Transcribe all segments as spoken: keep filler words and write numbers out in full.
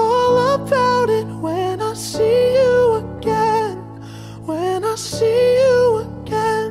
all about it when I see you again, when I see you again.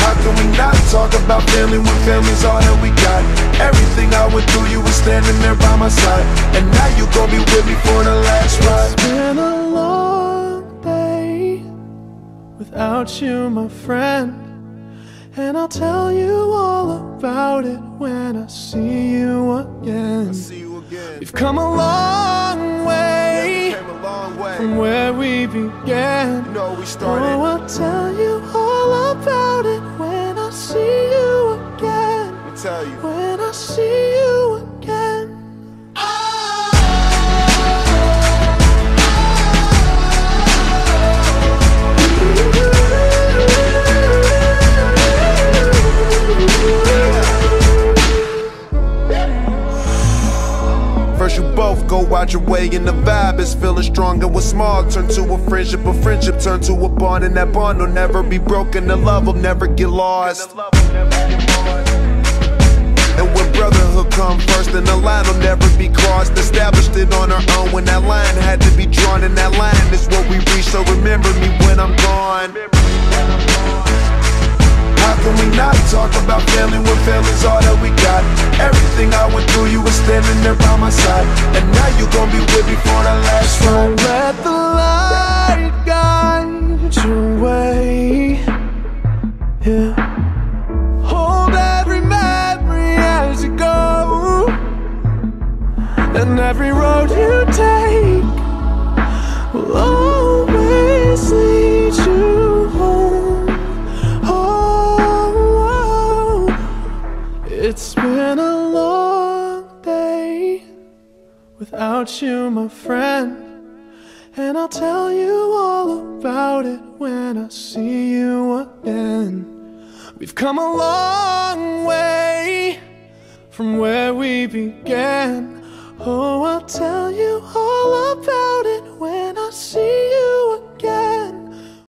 how can we not talk about family when family's all that we got? Everything I went through, you was standing there by my side, and now you gon' be with me for the last ride. It's been a long day without you, my friend, and I'll tell you all about it when I see you again. I see you again. We've come a long way, yeah, a long way from where we began. You know, we started. Oh, I'll tell you all about it when I see you again. Let me tell you. When I see you again. Both go out your way and the vibe is feeling strong, and what's small turn to a friendship, a friendship turn to a bond, and that bond will never be broken, the love will never get lost. And when brotherhood come first, then the line will never be crossed. Established it on our own when that line had to be drawn, and that line is what we reach, so remember me when I'm gone. How can we not talk about family when family's all that we got? Everything I went through, you were standing there by my side, and now you gon' be with me for the last ride. Don't let the light guide your way, yeah. Hold every memory as you go, and every road you take will always lead you home. It's been a long day without you, my friend, and I'll tell you all about it when I see you again. We've come a long way from where we began. Oh, I'll tell you.